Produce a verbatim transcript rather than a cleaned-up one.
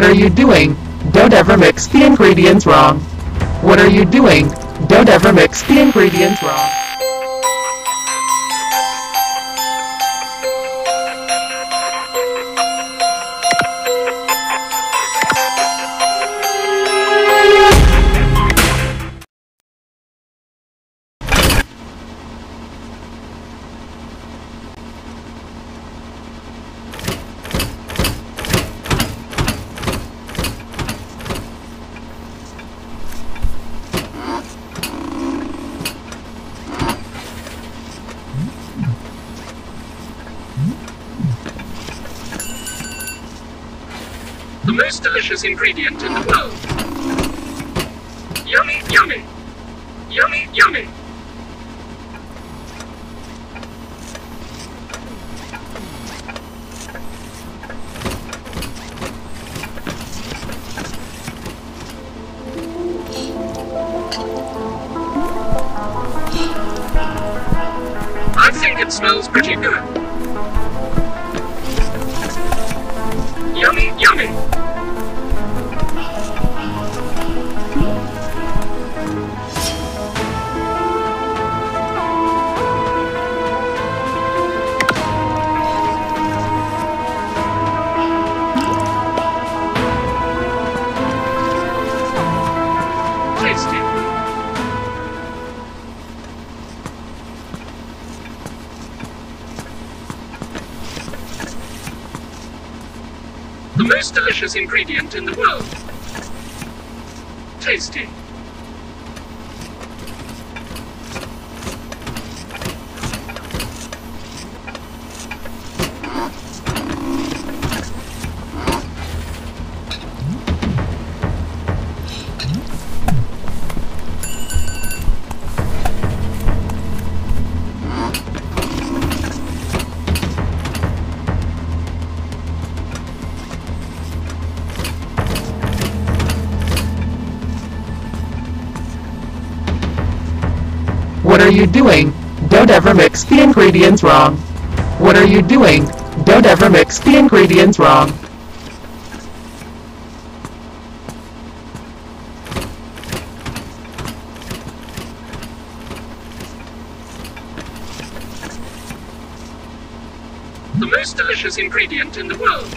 What are you doing? Don't ever mix the ingredients wrong. What are you doing? Don't ever mix the ingredients wrong. The most delicious ingredient in the world. Yummy, yummy. Yummy, yummy. I think it smells pretty good. Yummy, yummy. The most delicious ingredient in the world. Tasty. What are you doing? Don't ever mix the ingredients wrong. What are you doing? Don't ever mix the ingredients wrong. The most delicious ingredient in the world.